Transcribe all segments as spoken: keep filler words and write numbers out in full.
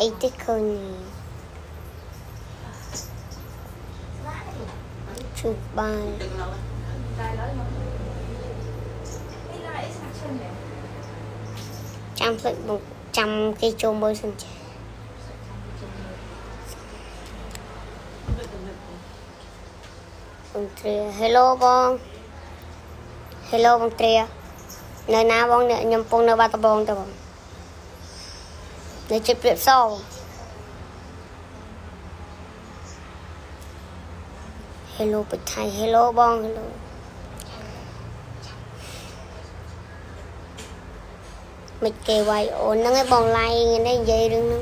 ate the cone. Chụp bàn. Trăm phẩy một trăm cây chôm bơi sân chơi. Hello bong. Hello bong tria. Nơi nào bong nè nhầm bong nơi ba ta bong ta bong. Nơi chụp đẹp sau. Hello bịch thai. Hello bong. Hello. Mình kêu vậy ổn nó cái bong lai người đấy dây đừng nữa.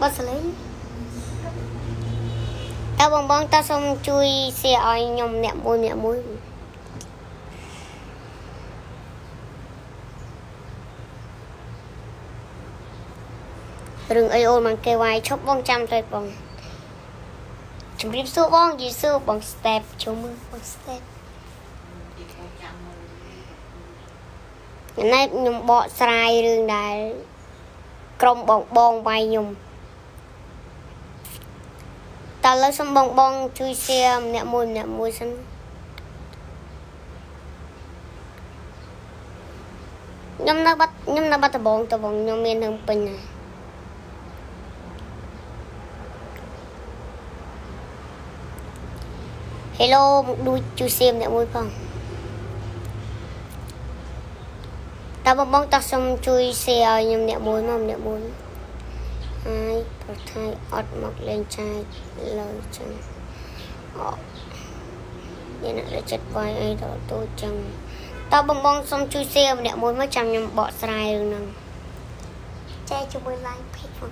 Bớt lấy. Tao bong bong tao xong chui xe oi nhom mẹ môi mẹ môi. Rừng ai ôn mang kêu ai chóc bong trăm rồi bong. Chúng biết số bong gì số bong step chúng mưa bong step. Ngày nay nhom bọ xài rừng đại. Trong bong bong bay nhung ta lấy xong bong bong chui xe nẹt môi nẹt môi xanh nhung nó bắt nhung nó bắt tao bong tao bong nhung miền Hưng Bình này hello đuôi chui xe nẹt môi phong tao bong bong tao xong chui xe nhầm nẹo mối mầm nẹo mối ai bật thai ọt mọc lên chai lời chân ọ như là đã chết vai ai đó tôi chẳng tao bong bong xong chui xe nẹo mối mới chẳng nhầm bỏ xài rồi nè chai cho mối lái phết phong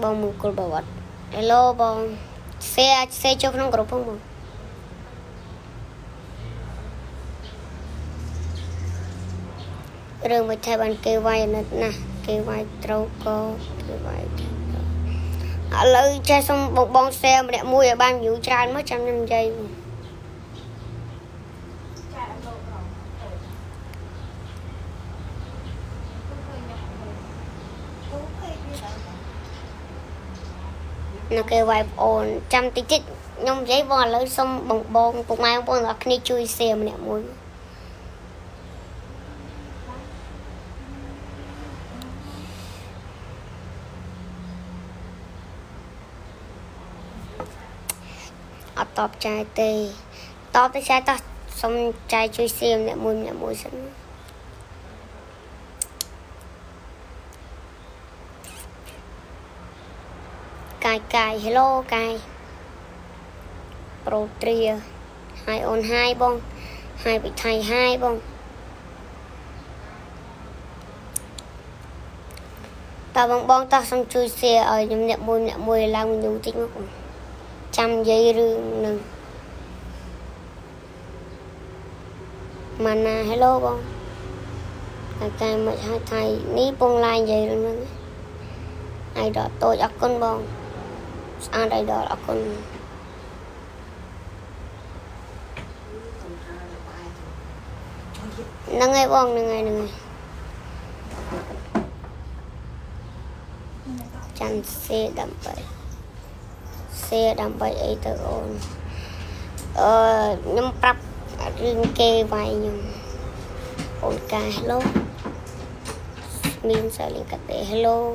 bong mù cột bảo vật hello bong xe xe cho không có phong bong rồi mình thay bàn kêu vai nữa nè kêu vai trâu co kêu vai à lấy cha xong bong bong xe mà đẹp mui ở ban vũ trang mất trăm năm giây nó kêu vai ổn trăm tí chít nhông giấy vò lấy xong bong bong bong mai bong là khi chui xe mà đẹp mui top chai tê top tới chai ta xong chai chui xem lại mùi lại mùi sẵn cài cài hello cài pro tria hai on hai bông hai bị thay hai bông ta bông bông ta xong chui xe ở nhóm lại mùi lại mùi là mình đủ tích mất trăm giây rương nè mana hello con là cái mà hai thầy ní bông lai giây rương nè ai đó tôi ác con bông ai đây đó ác con nâng ngay bông nâng ngay nâng ngay chăn xe đầm bậy xe đầm bậy ấy tự ổn ờ nhâm prap riêng kê vay nhung ổn cả hello mình sẽ liên cắt để hello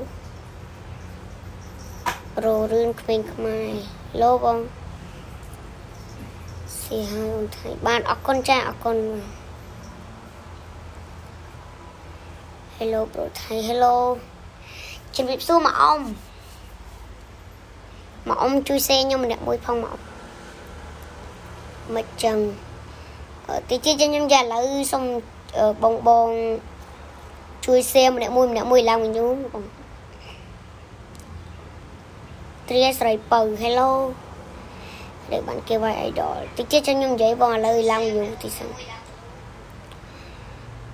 pro riêng mình mai hello bông xe hai ổn thấy bạn ở con trai ở con hello pro thấy hello chuẩn bị xu mà ông mà ông chui xe nhưng mà đẹp môi phong mỏng mặt trần ở tí chi cho nhân già là xong ở bong bong chui xe mà đẹp môi đẹp môi làm mình nhú còn tria sợi bờ hello để bạn kêu vài ai đó tí chi cho nhân giấy bò lời làm nhú thì sao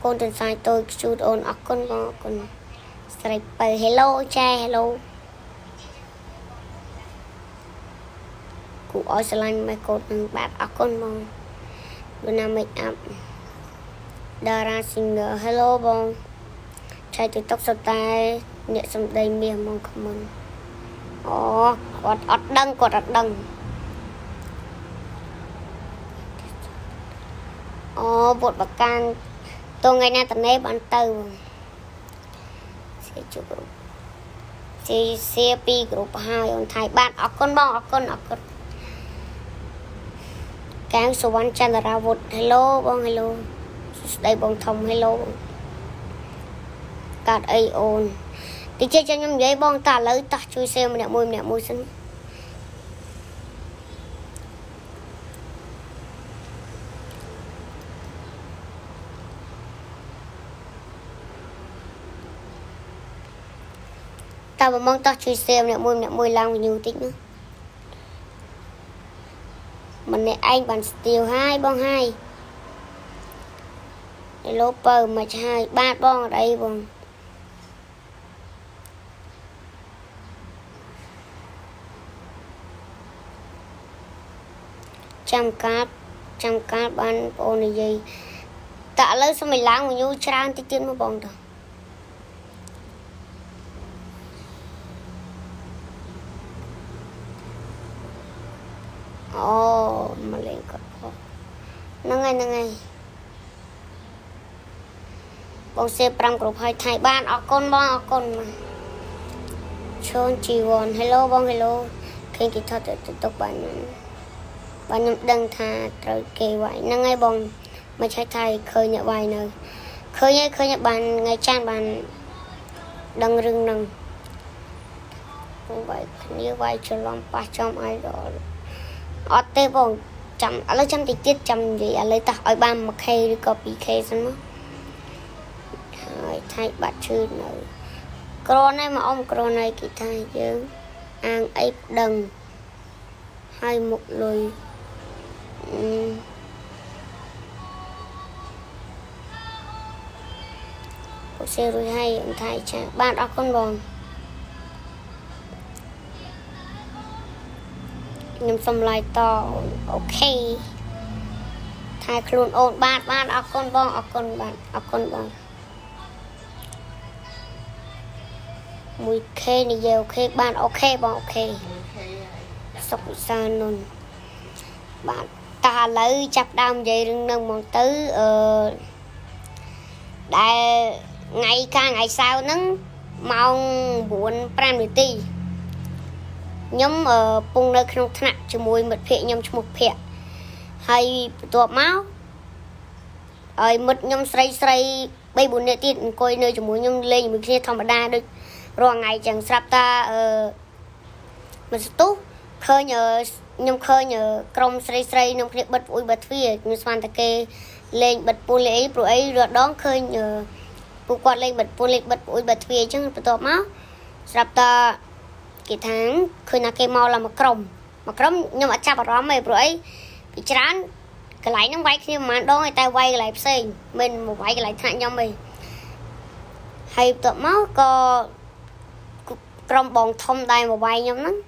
con tuần sai tôi chút ôn ốc con con sợi bờ hello cha hello Cụ ôi xa lanh mấy cột nâng bát ác con bông. Bữa nào make up Đà ra singer hello bông. Chạy tụi tóc sâu tay. Nhẹ xong đây mìa mong cảm ơn. Ồ, quạt ọt đăng, quạt ọt đăng. Ồ, bột bạc can. Tôi ngày nay tầm này bán tàu bông. Sẽ chụp bông. xê pê group hai on Thái bạn ở con bong ở con ở con cán số bán chân là ra vụt hello bong hello đây bong thông hello card ai on thì chơi cho nhầm giấy bong ta lấy ta chui xe mình môi mình môi xinh tao mà mong tao chui xem nè môi nè môi lang nhiều tích nữa mình này anh bàn tiêu hai bong hai để lốp bờ mà hai ba bong ở đây bong trăm cát trăm cát bán bong này gì tạ lấy xong mình lang nhiều trang tích tiền mà bong được oh mà lên cặp bông nâng ngay nâng ngay bông xe pram group hai Thái ban ở con bông ở con mà chôn chỉ còn hello bông hello khi kỹ thuật tự tục bạn bạn nhầm đăng thà trời kỳ vậy nâng ngay bông mà trái Thái khơi nhẹ bài nơi khơi nhẹ khơi nhẹ bàn ngay chan bàn đăng rừng nâng vậy như vậy cho lòng ba trăm ai đó ở đây bông chấm ở đây chấm thì tiết chấm gì ở đây ta ở ban mà khay copy khay xong mất Thái bát chư nữa còn này mà ông còn này kỹ Thái chứ ăn ấy đần hai một lùi có xe rồi hay ông Thái cha ba đó con bông nhầm xong lại to ok Thái luôn ổn bát bát ở con bong ở con bát ở con bong mùi khê này dèo khê bạn ok bong ok sọc san luôn bạn ta lấy chập đam dây rừng nâng mong tứ ờ đại ngày ca ngày sau nắng mong buồn pramity nhóm ở vùng nơi không thạnh cho mùi mật phệ nhóm cho một phệ hay tụa máu rồi mật nhóm say say bây buồn nệ tiệt coi nơi cho mùi nhóm lên mình kia thầm mà đa được rồi ngày chẳng sắp ta ở mình tốt khơi nhờ nhóm khơi nhờ công say say nhóm kia bật vui bật phệ nhóm xoan ta kê lên bật buồn lễ rồi ấy rồi đón khơi nhờ buộc quạt lên bật buồn lễ bật vui bật phệ chứ tụa máu sắp ta cái tháng khơi là cây màu là một cồng một cồng nhưng mà cha bảo rõ mày rồi bị chán cái lái nó quay khi mà đó người ta quay lại xe mình một quay cái lái thằng nhau mày hay tụi máu có cồng bóng thông tay một quay nhau lắm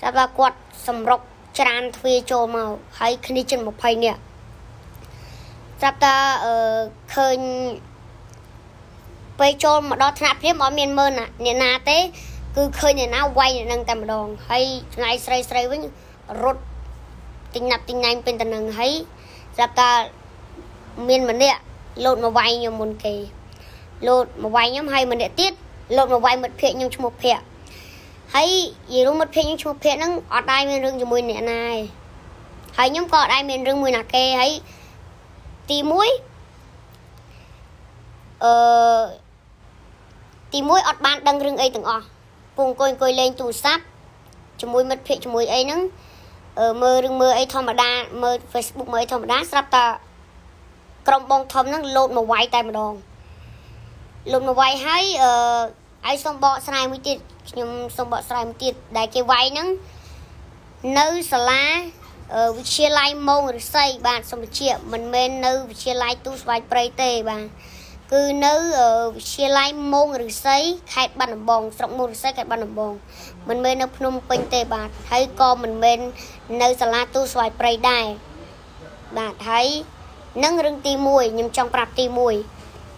ra ba quạt sầm rọc chán thuê cho màu hay khi đi chân một hay nè ra ta ở khơi bây cho mà đó thằng phía mọi miền mơn à nè nà thế cứ khơi này nào quay nâng tầm đòn hay ngay say say với rốt tinh nạp tinh nhanh bên tầng nâng hay ra ta miền mình địa lột mà quay nhiều một kỳ lột mà quay nhóm hay mình địa tiết lột mà quay một phệ nhưng chung một phệ hay gì luôn một phệ nhưng chung một phệ nâng ở đây miền rừng cho mùi nè này hay nhóm có ở đây miền rừng mùi nạc kê hay tí mũi ờ tí mũi ọt ban đăng rừng ấy từng ọ cùng coi coi lên tủ sáp cho mùi mật phệ cho mùi ấy nắng ở mơ rừng mơ ấy thom mà đa mơ Facebook mới thom đá sắp ta còng bông thom nắng lột một quay tay mà đòn lột một quay hay ở ai xong bọ sai mới tiệt nhưng xong bọ sai mới tiệt đại cái quay nắng nơi xả lá ở chia lai mông rồi xây bạn xong chia mình men nơi chia lai tu vài prey tê bạn cứ nữ chia lái mông rửa sấy khai bàn bông sọc mông rửa sấy khai bàn bông mình bên ở Phnom Penh tây bạt thấy con mình bên nơi Sala tu xoài prey đài bạn thấy nâng rừng ti mùi nhưng trong prap ti mùi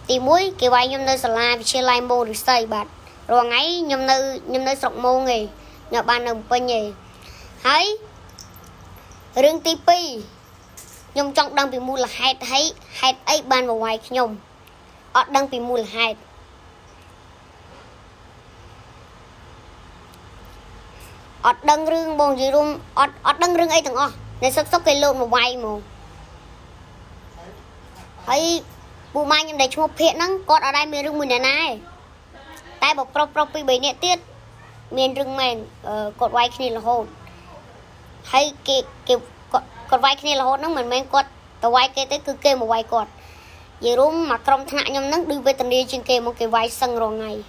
ti mùi cái vai nhom nơi Sala chia lái mông rửa sấy bạn rồi ngay nhom nơi nhom nơi sọc mông nghề nhỏ bàn Phnom Penh nghề thấy rừng ti pi nhom trong đang bị mù là hẹt thấy hẹt ấy bàn vào ngoài nhom ở đang bị mù là hẹt ở đang rừng bông gì luôn ở ở đang rừng ấy thằng o này sốc sốc cây lộn mà quay mà thấy bù mai nhom để chụp hiện nắng còn ở đây miền rừng mình này này tai bọc prop prop bị bể nẹt tiết miền rừng mình cột quay kia là hồn thấy cái cái cột quay kia là hồn nó mình mình cột tàu quay kia tới cứ kêu mà quay cột vậy luôn mà trong thang nhom nắng đưa về tận đi trên kia một cái vai sân rồi ngày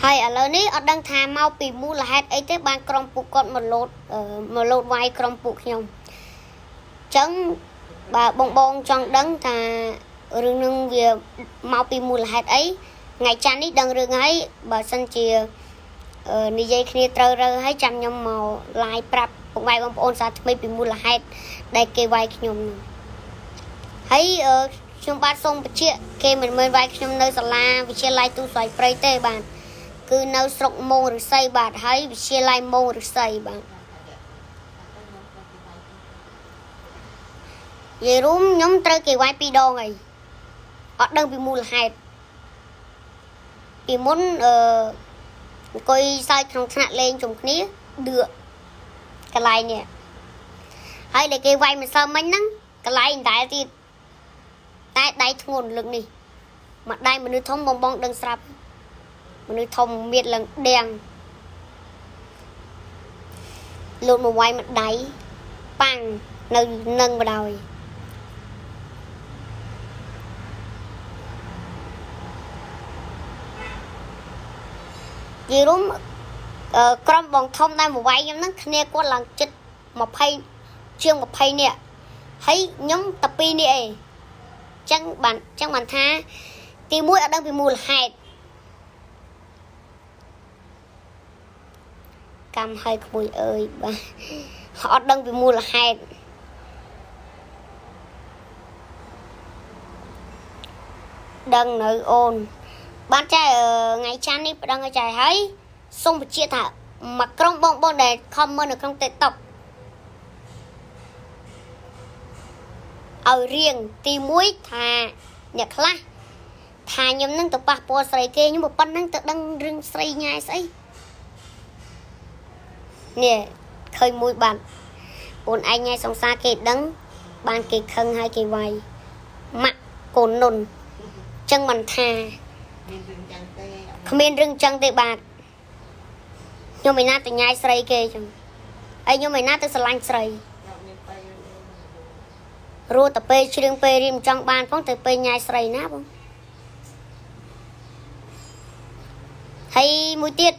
hay ở lâu ní ở đang thà mau bị mua là hết ấy tới ban con phụ con một lột một lột vai con phụ nhom trắng bà bông bông trong đắng thà rừng nương về mau bị mua là hết ấy ngày chan đi đằng rừng ấy bà sân chia đi dây kia trơ rơ hay chăm nhom màu lại prap một vai bông bông sao mới bị mua là hết đây cây vai nhom thấy chúng ba sông chia cây mình mới vai nhom nơi Sala vì chia lại tu xoài prey tê bàn cứ nấu sọc mông rồi xây bạt hay bị chia lại mông rồi xây bạn vậy rúm nhóm trai kỳ quái pi đo này ở đơn bị mù là hẹp vì muốn ờ uh, coi sai trong nạn lên trồng ní được cái này nè hay để cái quay mà sao mình nắng cái này tại thì tại đây nguồn lực này mà đây mình nuôi thông bong bong đừng sập mình thông miệt lần đèn lột một quay mặt đáy bằng nâng nâng vào đầu gì đúng ờ con bọn thông đang một quay nhóm nắng kia có lần chết một hay chưa một hay nè thấy nhóm tập pin nè chẳng bạn chẳng bạn tha thì mũi ở đang bị mù là hại cam hơi mùi ơi bà. Họ đang bị mù là hẹn đang nở ồn bạn trai ở ngày chan đi đang ở trái thấy xong một chia thả mà không bông bông để comment ở trong TikTok ở riêng thì muối thà nhạc lá thà nhầm nâng tập bạc bò sợi kia nhưng một bắn nâng tập đang rừng sợi nhai sấy nè khơi mũi bạn bốn anh nghe xong xa kẹt đắng bạn kẹt khăn hai kẹt vầy mặn cồn nồn chân bàn thà không bên rừng chân tệ bạc nhưng mình nát từ nhai sợi kê chồng ấy nhưng mình nát từ slang sợi rô tập pê chứ đừng pê rìm trong bàn phong từ pê nhai sợi nát không hay mũi tiết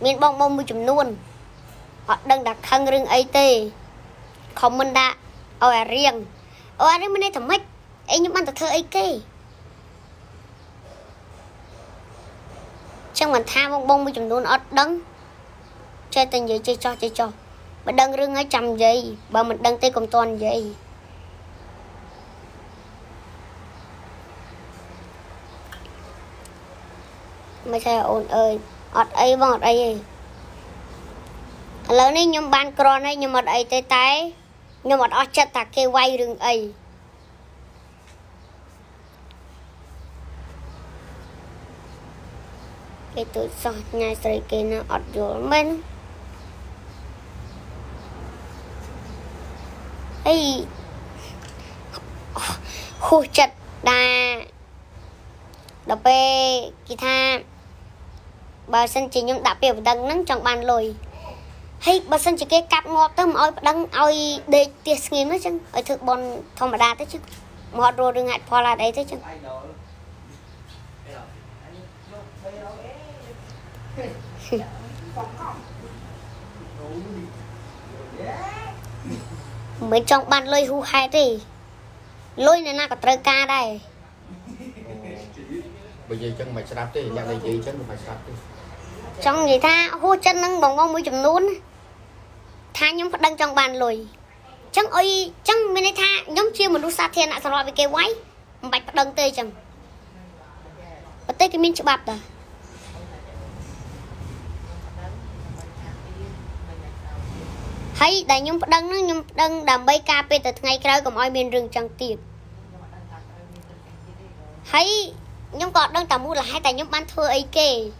miền bong bông mũi chùm luôn họ đang đặt khăn rừng ấy tê không mình đã ở à riêng ở à riêng bên đây thầm mít ấy nhưng bạn thật thơ ấy kê chẳng còn tha bông bông với chùm đôn ớt đắng chơi tình giấy chơi cho chơi cho mà đang rừng ấy chầm giấy bà mình đang tê cùng toàn giấy mà sao ổn ơi ớt ấy bằng ớt ấy lớn ấy nhóm ban cron ấy nhóm mật ấy tới tay nhóm mật ớt chất thạc kê quay rừng ấy cái tụi sọt nhà sợi kê nó ớt vô bên ấy khu chất đà đập bê kỳ tha bà sân chỉ nhóm đạp bìa và đăng nắng trong bàn lồi hay bà sân chỉ cái cặp ngọt tới mà ôi đăng ôi để tiết nghiêm nữa chứ ôi thực bọn thông bà đá tới chứ ngọt rồi đừng hại phò là đấy tới chứ Mới trong bàn lôi hù hai thì lôi này là có trời ca đây. Bây giờ chân mày sạp đi, nhà này gì chân mày sạp đi. Trong người ta hô chân nâng bóng bóng mới chùm nôn. Tha nhóm phát đăng trong bàn lôi. Chân ơi, chân mình này tha nhóm chia một lúc xa thiên lại xong rồi với cái quái. Bạch phát đăng tươi chẳng. Và tới cái mình chụp bạp rồi. Hãy để nhóm đăng nó nhóm đăng đầm bay ca pê từ ngày kia còn mọi miền rừng chẳng tiệm. Hãy nhóm còn đăng tầm mua là hai tại nhóm bán thưa ấy kê.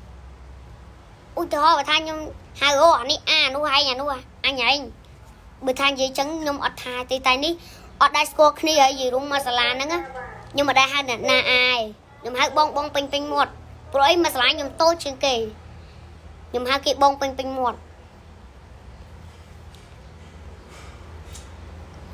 Ui thưa và than nhóm hai gỗ này à nu hai nhà nu à anh nhà anh. Bữa than gì trắng nhóm ọt hai tây tay ní ọt đại score kia ấy gì đúng masala nắng á. Nhưng mà đại hai là na ai nhóm hai bong bong ping ping một. Rồi masala nhóm tốt trên kề. Nhóm hai cái bong ping ping một.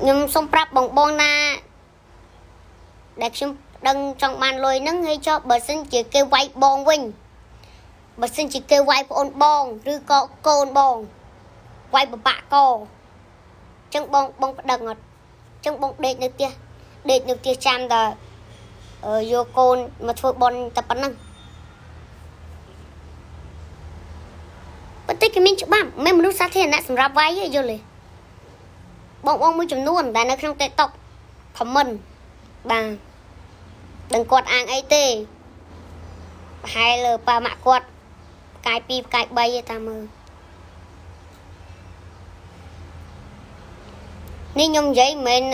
nhưng xong prap bong bong na để chúng đăng trong bàn lôi nắng hay cho bà sinh chỉ kêu quay bong quỳnh bà sinh chỉ kêu quay bong bong rư có côn bong quay bà bạ cô chân bong bong đằng ngọt chân bong đệt nước tia đệt nước tia chạm đờ ở vô côn mà thôi bong tập bắn năng bất tích cái mình chụp bám mấy một lúc sát thế này xong ra vai ấy vô liền bọn ông mới chấm luôn và nó không tệ tộc comment bà đừng quật ăn ấy tê hai lờ ba mạ quật cái pi cái bay ta mơ nên nhung giấy mình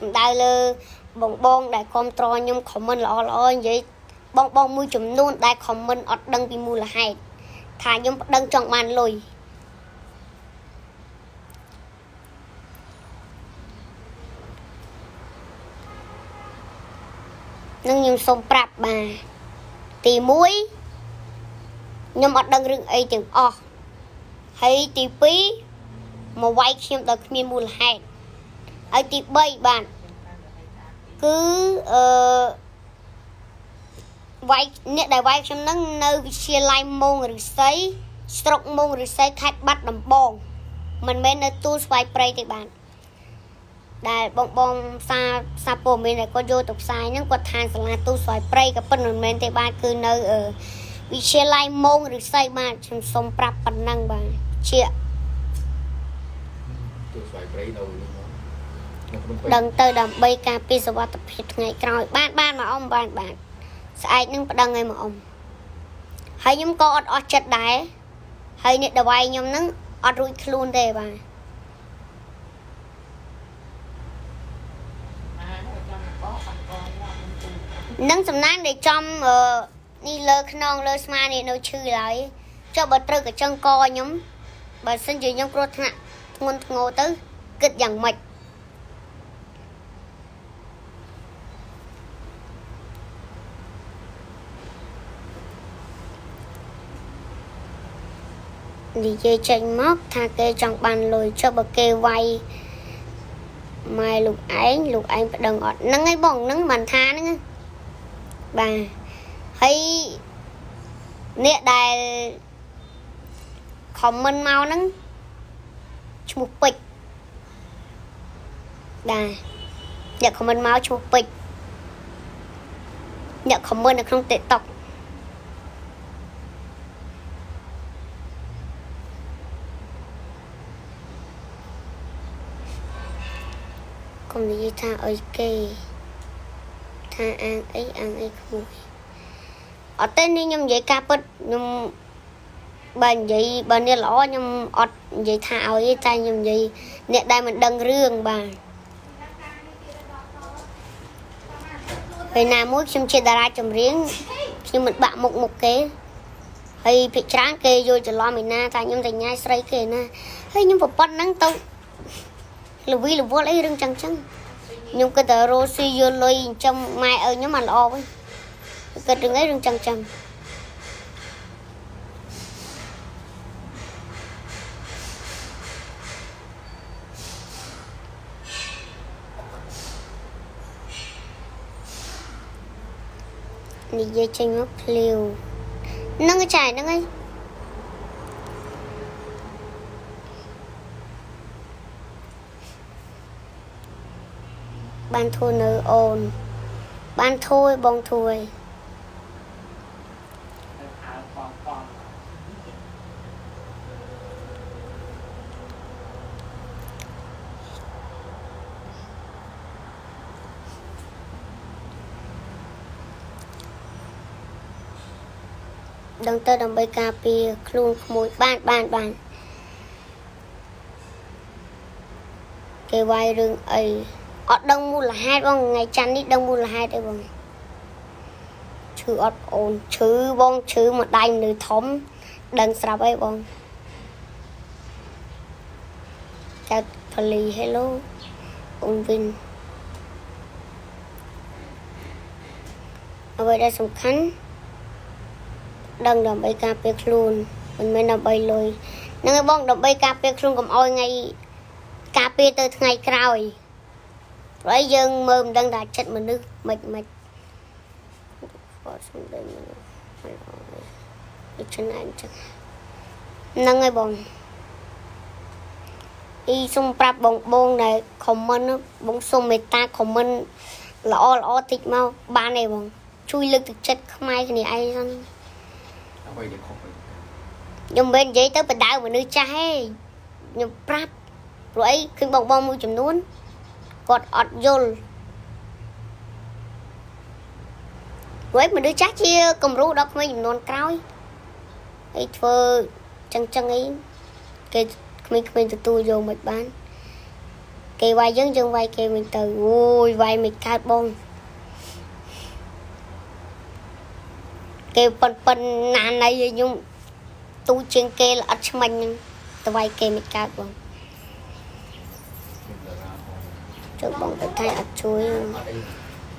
sầm đai lơ bong bong đại control nhung comment lọ lọ giấy bong bong mới chấm luôn đại comment ọt đăng pi mù là hay thà nhung đăng trong màn lùi. Nhưng nhóm xong prap bà tí muối nhóm ọt đăng rừng ấy tiếng ọ hay tí phí mà quay khiêm tới miền mùa hẹn ấy tí bây bạn cứ uh, quay nét đại quay khiêm nâng nơi chia lai môn rồi xấy stroke môn rồi xấy thách bắt đầm bông mình mới nơi tu xoay prey thì bạn đại bong bong xa xa bồ mình này có vô tục sai những quạt than là tu xoài prey cái phần mình thì ba cứ nơi ở bị xe lai mông được xây ba chấm sông prap phần năng bà chia đằng tới đằng bay cà phê giờ tập hết ngày rồi ban ban mà ông ban bạn sai những đằng ngày mà ông hay những con ở chật đáy hay những đầu bay nhóm nắng ở đuôi luôn đây bà nâng sầm nang để trong đi lơ non lơ sma này nó chư lại cho bật trơ cái chân co nhóm bà sinh chữ nhóm pro thạ ngôn ngô tứ kịch dặn mệt đi chơi tranh móc tha kê trong bàn lồi cho bà kê quay mai lục ánh lục ánh đằng ọt nâng ấy bỏng nâng bàn tha nữa bà hãy nè đài comment mau nắng chụp bịch bà nhận comment mau chụp bịch nhận comment được không tệ tộc còn gì ta ơi kì ăn ăn ấy ăn ấy không ở tên đi nhom vậy cáp bớt nhom bàn vậy bàn này lỏ nhom ọt vậy thảo vậy tay nhom vậy nè đây mình đăng riêng bà hồi nào muốn xem chia đà ra chồng riêng nhưng mình bạn một một kế hay bị tráng kê vô cho lo mình na tay nhom thành nhai say kê na hay nhom một bát nắng tông là vui là vô lấy rừng trắng trắng. nhưng cái tờ rô suy vô lôi trong mai ở nhóm mình o với cái trường ấy rừng chằng chằng đi dây chanh móc liều nâng cái chài nâng ấy ban thôi nơi ồn ban thôi bong thôi đồng tơ đồng bay cà pì luôn mùi ban ban ban cái vai rừng ấy ở đông mua là hai bông ngày chăn đi đông mua là hai đây bông chữ ọt ồn chữ bông chữ một đai nửa thấm đằng sập ấy bông chào Pali hello ông Vinh ở đây là sùng khánh đằng đồng bay cà phê luôn mình mới đồng bay lôi những cái bông đồng bay cà phê luôn cầm oi ngày cà phê từ ngày cày rồi dân mơm đang đặt chất mình nước mệt mệt chân anh chắc nâng ai bông đi xung prap bông bông này comment bông xung mệt ta comment lọ lọ thịt mau ba này bông chui lực thực chất không ai thì ai không nhưng bên giấy tới bên đào mình nuôi trái nhưng prap rồi khi bông bông mua chùm luôn còn ọt dồn với mình đưa chắc chia cầm rú đó mấy non cõi ấy thôi chăng chăng ấy cái mình mình từ từ vô một bán cái vai dân dân vai kia mình từ ôi vai mình cát bông cái phần phần nàn này nhưng tu trên kia là ắt mình từ vai kia mình cát bông trước bông phải thay ạt chuối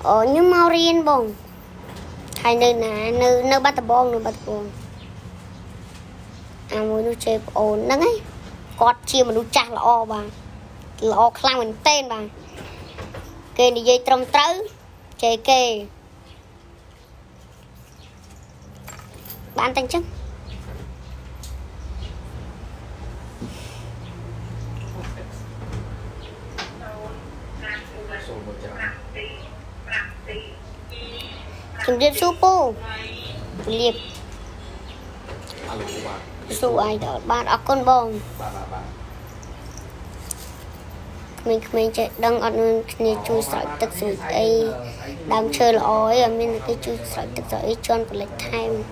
ở như mau riêng bông thay nơi nè nơi nơi bắt bông nơi bắt bông à muốn nuôi chép ổn nắng ấy cọt chia mà nuôi chả là o bằng là o khang mình tên bằng kê đi dây trong tới chơi kê bạn tăng chức chúng điệp số po điệp số ai đó bạn ở con bông mình mình chạy đang ăn này chui sợi tắc sợi ấy đang chơi là ói mình cái chui sợi tắc sợi cho anh lấy time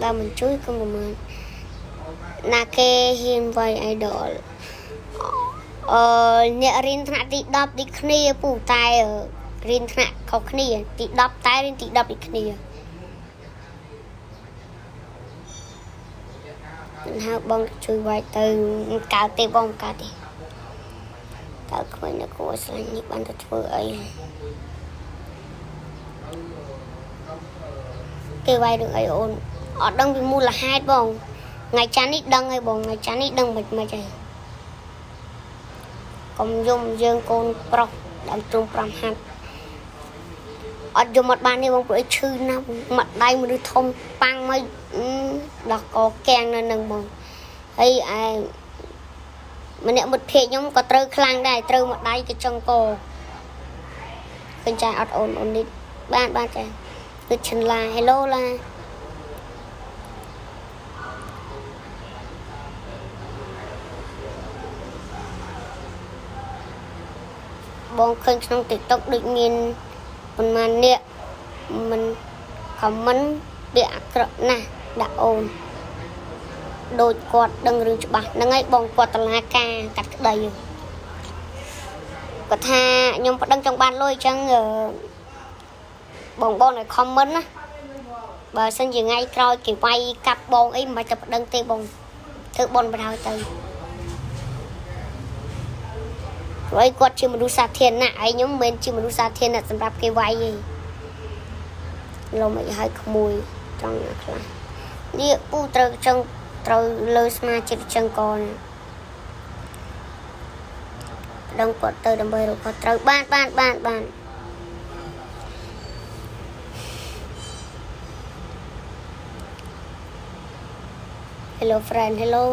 ba mình chui không được mình là kê hiền vầy ai đó ờ nhẹ rin thạ tị đập đi khnia phủ tai ở rin thạ khóc khnia tị đập tai rin tị đập đi khnia hao bông chui vầy từ cào tê bông cào tê cào không được có sao như bạn thật vội kê vầy được ai ổn ở đông thì mua là hai bông ngày chán ít đăng hay bông ngày chán ít đăng bịch mà chảy còn dùng dương con pro làm trung làm hạt ở dùng mặt bàn thì bông phải chư năm mặt đây mà đưa thông băng mới đọc có keng nên đừng bông ấy ai mà nếu một phe nhóm có trơ khang đây trơ mặt đây cái chân cô con trai ọt ổn ổn định ba ba chảy cứ chân là hello là bông khơi trong TikTok định miền mình màn địa mình comment địa nè đã ồn đôi quạt đằng rừng chụp ảnh nâng ấy bong quạt tầng hai ca cắt đầy quạt tha nhưng vẫn đang trong ban lôi chăng ở bong bong này comment á bà xin dừng ngay coi kiểu quay cặp bong ấy mà chụp đăng tê bong thử bong vào đầu từ rồi quạt chỉ một đu sa thiên nè ấy nhóm bên chỉ một đu sa thiên là sắm ráp cái quay gì lâu mới hơi mùi trong này địa u trơ chân trơ lơ ma chật chân con đông quạt tơ đầm bơi rồi quạt trơ ban ban ban ban hello friend hello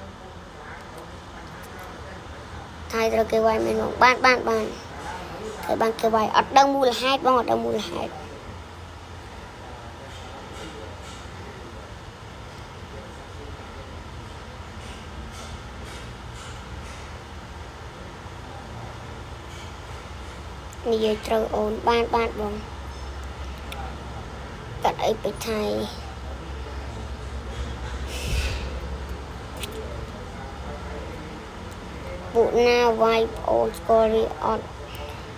hai rồi kêu vài mình bông ban ban ban cái ban kêu vài ở đông mùa hai bông ở đông mùa hai nhiều trời ồn ban ban bông cắt ấy bị thay bộ na vai bộ story on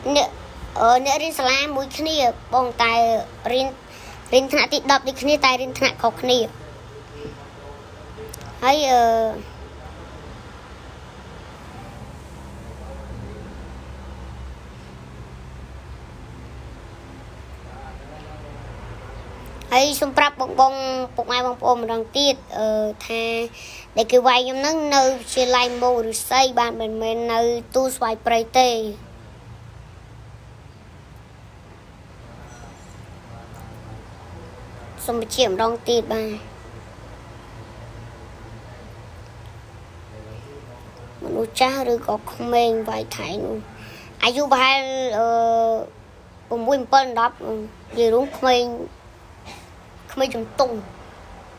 nè ở nè riêng slam mũi khné bong tai riêng riêng thằng tịt đập đi khné tai riêng thằng cọc khné ấy ấy xung prap bong bong bong ai bong bong đồng tiết ờ tha để cứ vay nhóm nâng nơi chia lai mô rồi xây bạn mình mình nơi tu xoay prey tê xung bà chiếm đồng tiết bà mình ủ chá rồi có comment vài thái nụ ai dù bà ờ bông bông bông đọc gì đúng comment mấy chúng tung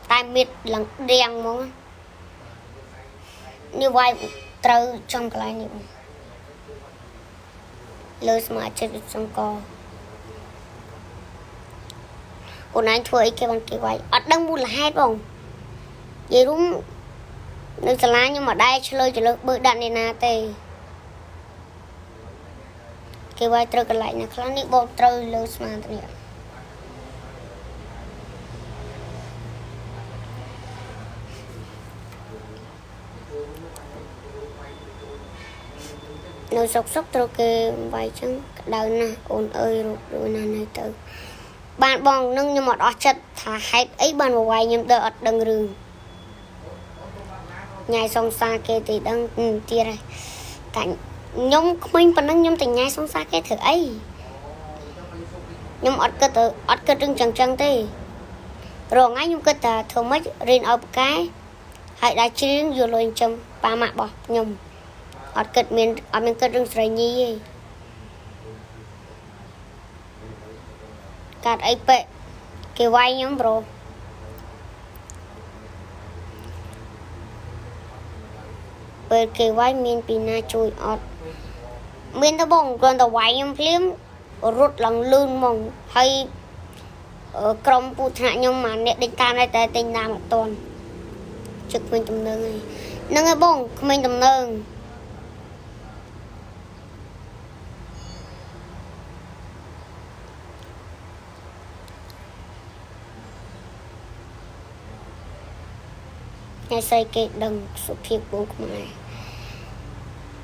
tai miệt lằng đen mong như vậy trâu trong cái này lơ mà chết trong co còn anh thôi cái bằng cái vậy ở đông bu là hai vòng vậy đúng nước lá nhưng mà đây chơi chỉ lơ bự đạn này nà tê cái vậy trâu cái lại nè cái này bộ trâu lơ mà tê nó sốc sốc rồi kì vài chân đau nè ồn ơi rồi rồi nè này tự bạn bong nâng như một ót chật thả hết ấy bạn vào ngoài nhầm đợt đằng rừng nhai xong xa kia thì đang ừ, tia này cảnh nhóm mình còn đang nhóm tình nhai xong xa kia thử ấy nhóm ót cơ tự ót cơ trưng chẳng chẳng tê rồi ngay nhóm cơ tà thường mấy riêng ở cái hãy đã chiến vừa lên châm ba mạ bỏ nhầm ở cất miền ở miền cất rừng sấy nhì cắt ấy bẹ cái vai nhóm bro bởi cái vai miền pina chui ở miền tây bông còn tàu vai nhóm phím rút lằng lươn mông hay ở cầm bút hạ nhóm mà nẹt đinh tan đây tại tình nam toàn trực mình tầm nương này nương ấy bông mình tầm nương ngày xây cái đằng sụp hiệp bố của mày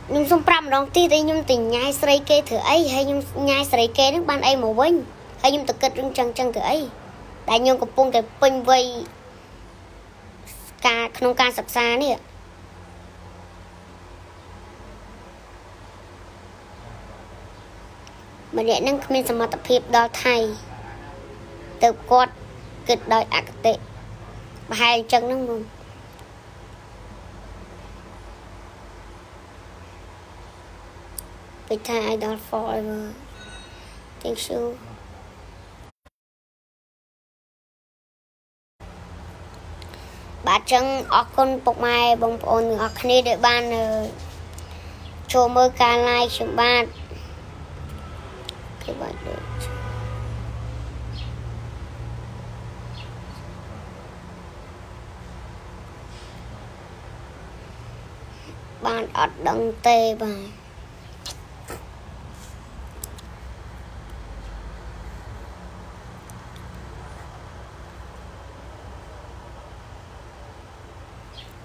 nhưng xung pram đón ti đây nhưng tình nhai xây kê thử ấy hay nhưng nhai xây kê nước ban ấy màu bánh hay nhưng tự kết rừng trăng trăng thử ấy đại nhân của bông cái pin vây ca không ca sập xa nè Mà để nâng mình sẽ mở tập hiệp đó thay từ quạt kịch đòi ác tệ và hai chân nâng vùng vì thay đó forever. Thank you. Bà chân ốc con bọc mai bông bồn ốc này để ban cho mơ ca lai chúng bạn. Cái bạn được bạn ọt đông tê bà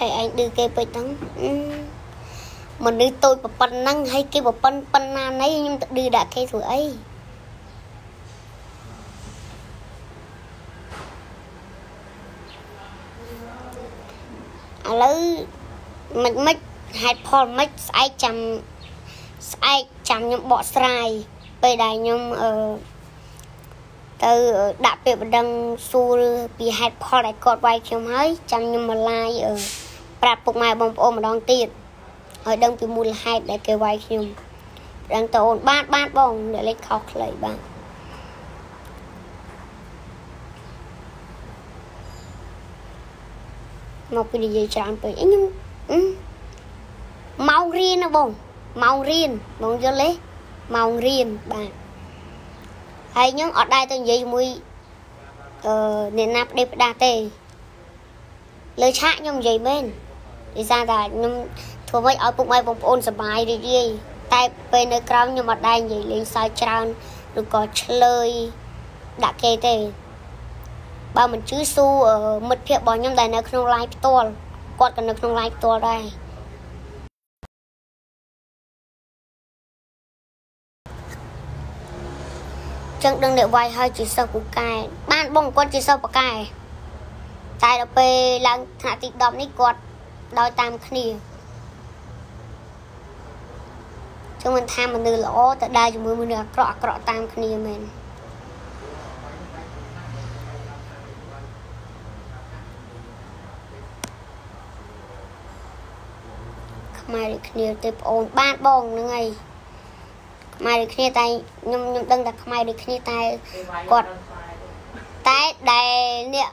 này anh đưa cái bịch đắng mà đưa tôi một phần năng hay cái một phần phần nan ấy nhưng tự đưa đã cái rồi ấy à lấy mình mất hai phần mất ai chăm ai chăm những bọ sài bây đại nhưng ở từ đã bị đằng xu bị hai phần lại cột vai kiếm ấy chăm nhưng mà lai ở bà bụng mai bông ôm mà đón tiền ở đông từ mùa hai để kêu quay nhung đang tồn bát bát bông để lấy khóc lấy bạn một cái gì chán vậy nhưng màu riêng à bông màu riêng bông cho lấy màu riêng bạn hay những ở đây tôi gì mùi nên nạp đẹp đa tê lời chạ nhung gì bên đi ra là nhung thôi với ở bụng ai bụng ôn sờ bài đi đi tại bên nơi cao nhưng mà đây nhỉ lên sai tràn được có chơi đã kê thế ba mình chữ su ở mật phía bỏ nhung đây nó không like to còn cần nó không like to đây chẳng đừng để vay hơi chỉ sau của cài bạn bông con chỉ sau của cài tại là về là hạ tịch đọc này quạt đòi tam khỉ chúng mình tham mình từ lỗ tại đây chúng mình được cọ cọ tam khỉ mình mai được khỉ tiếp ổn ban bong nữa ngay mai được khỉ tay nhung nhung đừng đặt mai được khỉ tay quạt tay đây nè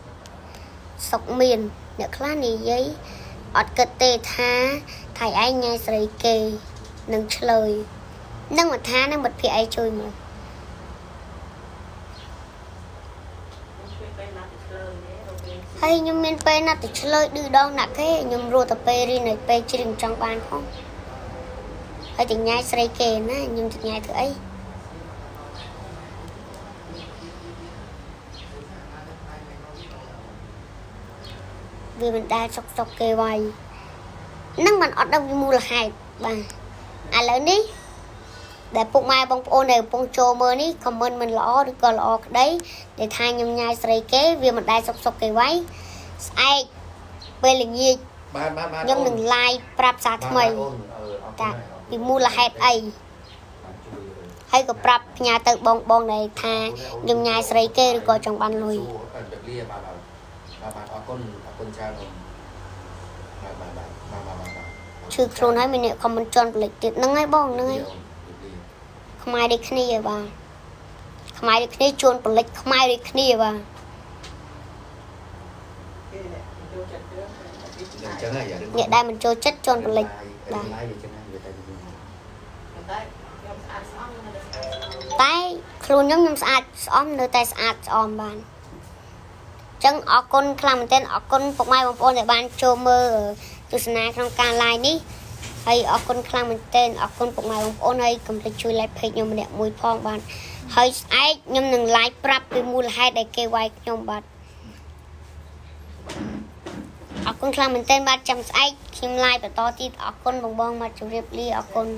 sọc miền nước lá này giấy ọt cật tê tha thầy ai nghe sợi kề nâng lời nâng một tha nâng bật phía ai chơi mà hay nhưng miền pe nát từ lời đưa đón nát thế nhưng rồi tập pe đi này pe chỉ đừng trong bàn không hay thì nhai sợi kề nữa nhưng thì nhai thử ấy vì mình đã sọc sọc kê vầy nâng mình ọt đông như mù là hai bằng à lớn đi để bụng mai bông ô này bông trô mơ ní comment mình lõ được gọi lõ đấy để thay nhầm nhai sợi kế vì mình đã sọc sọc kê vầy ai về là gì nhưng đừng like prap sát mày vì mù là hai ấy hay có prap nhà tự bông bông này thay nhầm nhai sợi kế được gọi trong bàn lùi chứ không nói mình không muốn chọn lịch tiết nâng ngay bong nâng ngay Khmer đi khné bà, Khmer đi khné chôn bẩn lệch Khmer đi khné bà. Nhẹ đây mình cho chất chôn bẩn lệch bà. Tại khuôn nhóm nhóm sát xóm nơi tay sát xóm bàn. Chẳng ở con làm tên ở con phục mai bọn để bàn cho mơ từ sáng nay trong ca lại đi. Hay ở con làm tên ở con phục mai bọn ấy cầm lấy chui lại phê nhóm đẹp mùi phong bàn. Hay ai nhóm nâng lại prap với mùi hai để kê hoài nhóm bật. Ở con làm tên ba trăm ai kim lại và to tít ở con bóng bóng mà chú riêng đi ở con.